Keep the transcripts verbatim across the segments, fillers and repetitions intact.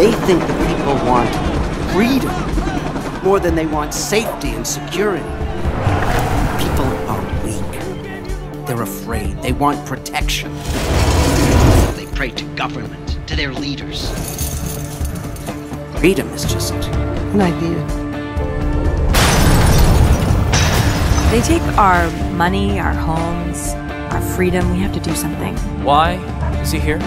They think that people want freedom more than they want safety and security. People are weak. They're afraid. They want protection. They pray to government, to their leaders. Freedom is just an idea. They take our money, our homes, our freedom. We have to do something. Why is he here?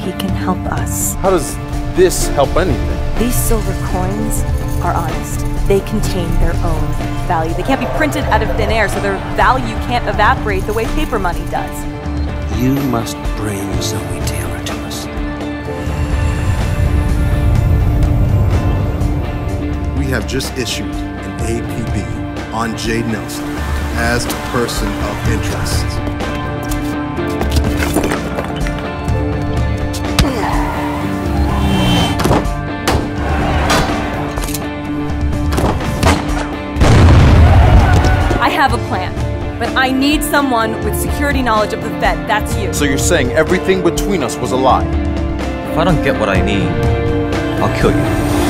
He can help us. How does this help anything? These silver coins are honest. They contain their own value. They can't be printed out of thin air, so their value can't evaporate the way paper money does. You must bring Zoe Taylor to us. We have just issued an A P B. On Jay Nelson as a person of interest. I have a plan, but I need someone with security knowledge of the Fed. That's you. So you're saying everything between us was a lie? If I don't get what I need, I'll kill you.